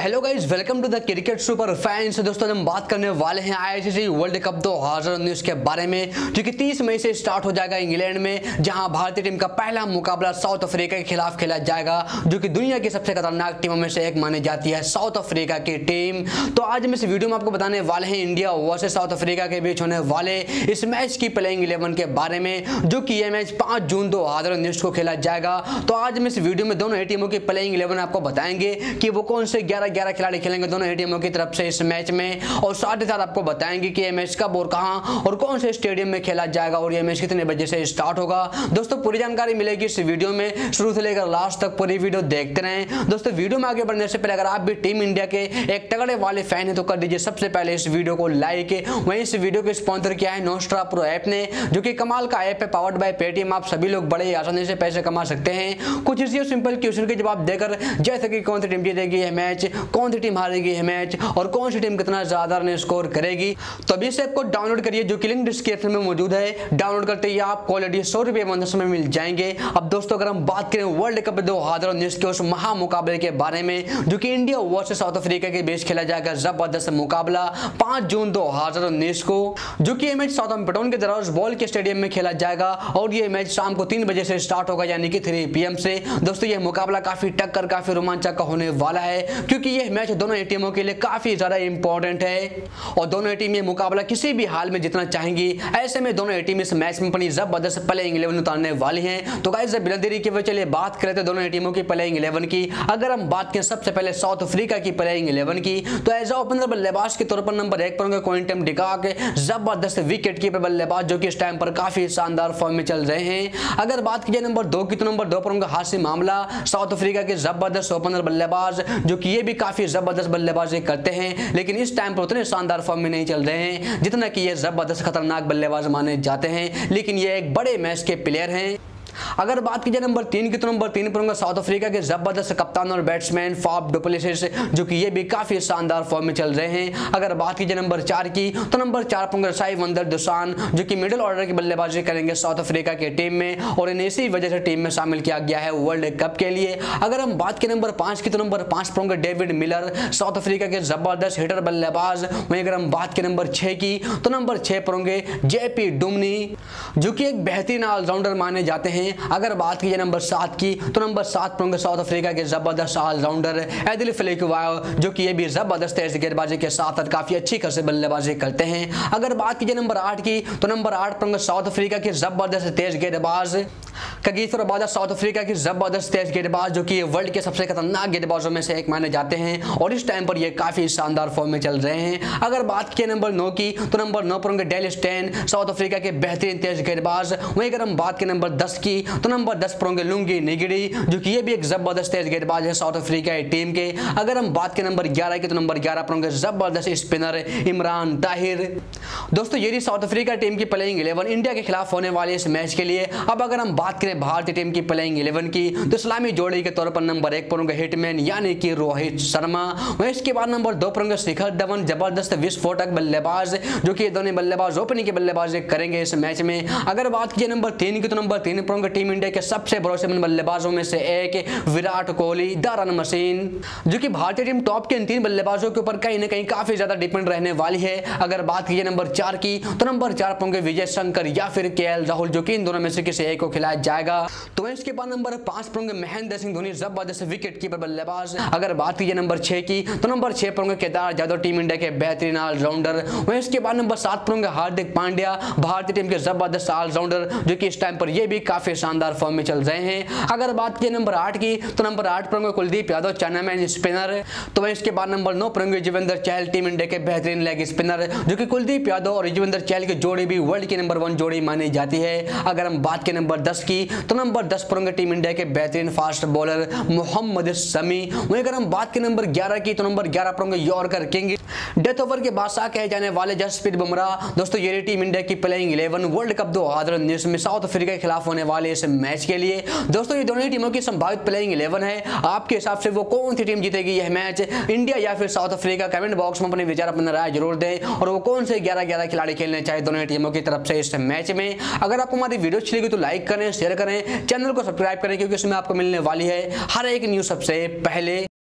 Hello guys, welcome to the cricket super fans. दोस्तों हम बात करने वाले हैं आईसीसी वर्ल्ड कप 2019 के बारे में, जो कि 30 मई से स्टार्ट हो जाएगा इंग्लैंड में, जहां भारतीय टीम का पहला मुकाबला साउथ अफ्रीका के खिलाफ खेला जाएगा, जो कि दुनिया की सबसे खतरनाक टीमों में से एक मानी जाती है साउथ अफ्रीका की टीम। तो आज हम इस वीडियो में आपको बताने वाले हैं इंडिया वर्सेज साउथ अफ्रीका के बीच होने वाले इस मैच की प्लेइंग 11 के बारे में, जो कि यह मैच 5 जून 2019 को खेला जाएगा। तो आज हम इस वीडियो में दोनों टीमों की प्लेइंग 11 आपको बताएंगे कि वो कौन से 11 खिलाड़ी खेलेंगे दोनों टीमों की तरफ से इस मैच में, और साथ ही साथ आपको बताएंगे कि यह मैच कब और कहां और कौन से स्टेडियम में खेला जाएगा और यह मैच कितने बजे से स्टार्ट होगा। दोस्तों पूरी जानकारी मिलेगी इस वीडियो में, शुरू से लेकर लास्ट तक पूरी वीडियो देखते रहें। दोस्तों वीडियो में आगे बढ़ने से पहले अगर आप भी टीम इंडिया के एक तगड़े वाले फैन है तो कर दीजिए सबसे पहले इस वीडियो को लाइक। वहीं इस वीडियो को स्पॉन्सर किया है नोस्ट्रा प्रो ऐप ने, जो कि कमाल का ऐप है पावर्ड बाय पेटीएम। आप सभी लोग बड़े आसानी से पैसे कमा सकते हैं कुछ इसी सिंपल क्वेश्चन के जवाब देकर, जैसे कि कौन सी टीम जीतेगी यह मैच, कौन सी टीम हारेगी यह मैच और कौन सी टीम कितना ज्यादा रन स्कोर करेगी। तो अभी इस ऐप को डाउनलोड करिए, जो कि लिंक डिस्क्रिप्शन में मौजूद है। डाउनलोड करते ही आपको ऑलरेडी 100 रुपये मंथली में मिल जाएंगे। अब दोस्तों अगर हम बात करें वर्ल्ड कप 2019 के उस महामुकाबले के बारे में, जो कि इंडिया वर्सेस साउथ अफ्रीका के बीच खेला जाएगा जबरदस्त मुकाबला 5 जून 2019 को, जो कि यह मैच साउथम्पटन के दराज बॉल के स्टेडियम में खेला जाएगा और यह मैच शाम को 3 बजे से स्टार्ट होगा, यानी कि 3 PM से। दोस्तों यह मुकाबला काफी टक्कर, काफी रोमांचक का होने वाला है, क्योंकि यह मैच दोनों टीमों के लिए काफी ज्यादा इंपॉर्टेंट है और दोनों टीम ये मुकाबला किसी भी हाल में जीतना चाहेंगी। ऐसे में दोनों टीम इस मैच में अपनी जबरदस्त प्लेइंग 11 उतारने वाली हैं। तो गाइस बिना देरी किए चलिए बात करते हैं दोनों टीमों की प्लेइंग 11 की। अगर हम बात करें सबसे पहले साउथ अफ्रीका की प्लेइंग 11 की, तो एज ओपनर बल्लेबाज के तौर पर नंबर 1 पर होंगे क्विंटन डिकॉक, जबरदस्त विकेटकीपर बल्लेबाज जो कि इस टाइम पर काफी शानदार फॉर्म में चल रहे हैं। अगर बात की जाए नंबर 2 की, तो नंबर 2 पर होंगे हाशिम आमला, साउथ अफ्रीका के जबरदस्त ओपनर बल्लेबाज, जो कि ये भी काफी जबरदस्त बल्लेबाजी करते हैं, लेकिन इस टाइम पर उतने शानदार फॉर्म में नहीं चल रहे हैं जितना कि ये जबरदस्त खतरनाक बल्लेबाज माने जाते हैं, लेकिन ये एक बड़े मैच के प्लेयर हैं। अगर बात की जाए नंबर 3 की, तो नंबर 3 पर होंगे साउथ अफ्रीका के जबरदस्त कप्तान और बैट्समैन फाफ डु प्लेसिस, जो कि ये भी काफी शानदार फॉर्म में चल रहे हैं। अगर बात की जाए नंबर 4 की, तो नंबर 4 पर होंगे सायवंदर दुसान, जो कि मिडिल ऑर्डर की बल्लेबाजी करेंगे साउथ अफ्रीका के टीम में और इन्हें इसी वजह से टीम में शामिल किया गया है वर्ल्ड कप के लिए। अगर हम बात करें नंबर 5 की, तो नंबर 5 पर होंगे डेविड मिलर, साउथ अफ्रीका के जबरदस्त हिटर बल्लेबाज। वहीं अगर हम बात करें नंबर 6 की, तो नंबर 6 पर होंगे जेपी डुमिनी, जो कि एक बेहतरीन ऑलराउंडर माने जाते हैं। अगर बात की जाए नंबर 7 की, तो नंबर 7 पर होंगे साउथ अफ्रीका के जबरदस्त ऑलराउंडर एदिल फलेकुवायो, जो कि ये भी जबरदस्त तेज गेंदबाजी के साथ काफी अच्छी खासी बल्लेबाजी करते हैं। अगर बात की जाए नंबर 8 की, तो नंबर 8 पर होंगे साउथ अफ्रीका के जबरदस्त तेज गेंदबाज कगिसो रबादा, साउथ अफ्रीका के जबरदस्त तेज गेंदबाज, जो कि वर्ल्ड के सबसे खतरनाक गेंदबाजों में से एक माने जाते हैं और इस टाइम पर ये काफी शानदार फॉर्म में चल रहे हैं। अगर बात की नंबर 9 की, तो नंबर 9 पर होंगे डेल स्टेन, साउथ अफ्रीका के बेहतरीन तेज गेंदबाज। वहीं अगर हम बात की नंबर 10 की, तो नंबर 10 पर होंगे लुंगी निगिडी, जो कि ये भी एक जबरदस्त तेज गेंदबाज है साउथ अफ्रीका की टीम के। अगर हम बात करें नंबर 11 की, तो नंबर 11 पर होंगे जबरदस्त स्पिनर इमरान ताहिर। दोस्तों ये रही साउथ अफ्रीका टीम की प्लेइंग 11 इंडिया के खिलाफ होने वाले इस मैच के लिए। अब अगर हम बात करें भारतीय टीम की प्लेइंग 11 की, तो इस्लामी जोड़ी के तौर पर नंबर 1 पर होंगे हिटमैन यानी कि रोहित शर्मा। वहीं इसके बाद नंबर 2 पर होंगे शिखर धवन, जबरदस्त विस्फोटक बल्लेबाज, जो कि दोनों बल्लेबाज ओपनिंग की बल्लेबाजी करेंगे इस मैच में। अगर बात की नंबर 3 की, तो नंबर 3 पर टीम इंडिया के सबसे भरोसेमंद बल्लेबाजों में से एक Virat Kohli the run machine, जो कि भारतीय टीम टॉप के इन 3 बल्लेबाजों के ऊपर कहीं ना कहीं काफी ज्यादा डिपेंड रहने वाली है। अगर बात की नंबर 4 की, तो नंबर 4 पर होंगे विजय शंकर या फिर केएल राहुल, जो कि इन दोनों में से किसी एक को खिलाया जाएगा। तो इसके बाद नंबर 5 पर होंगे महेंद्र सिंह धोनी, जबरदस्त विकेट कीपर बल्लेबाज। अगर बात की नंबर 6 की, तो नंबर 6 पर होंगे केदार जाधव, टीम इंडिया के बेहतरीन ऑलराउंडर। वहीं इसके बाद नंबर 7 पर होंगे हार्दिक पांड्या, भारतीय टीम के जबरदस्त ऑलराउंडर, जो कि इस टाइम पर यह भी काफी शानदार फॉर्म में चल रहे हैं। अगर बात की नंबर 8 की, तो नंबर 8 पर होंगे कुलदीप यादव, चाइनामैन स्पिनर। तो वहीं इसके बाद नंबर 9 पर होंगे युजवेंद्र चहल, टीम इंडिया के बेहतरीन लेग स्पिनर, जो कि कुलदीप यादव और युजवेंद्र चहल की जोड़ी भी वर्ल्ड की नंबर 1 जोड़ी मानी जाती है। अगर हम बात करें नंबर 10 की, तो नंबर 10 पर होंगे टीम इंडिया के बेहतरीन फास्ट बॉलर मोहम्मद शमी। वहीं अगर हम बात करें नंबर 11 की, तो नंबर 11 पर होंगे यॉर्कर किंग, डेथ ओवर के बादशाह कहे जाने वाले जसप्रीत बुमराह। दोस्तों ये टीम इंडिया की प्लेइंग 11 वर्ल्ड कप 2019 में साउथ अफ्रीका के खिलाफ होने वाले इस मैच के लिए। दोस्तों ये दोनों टीमों की संभावित प्लेइंग 11 है। आपके हिसाब से वो कौन सी टीम जीतेगी यह मैच, इंडिया या फिर साउथ अफ्रीका? कमेंट बॉक्स में अपने विचार, अपना राय जरूर दें और वो कौन से 11-11 खिलाड़ी खेलने चाहिए दोनों टीमों की तरफ से इस मैच में। अगर आपको हमारी वीडियो अच्छी लगी तो लाइक करें, शेयर करें, चैनल को सब्सक्राइब करें, क्योंकि इसमें आपको मिलने वाली है हर एक न्यूज सबसे पहले।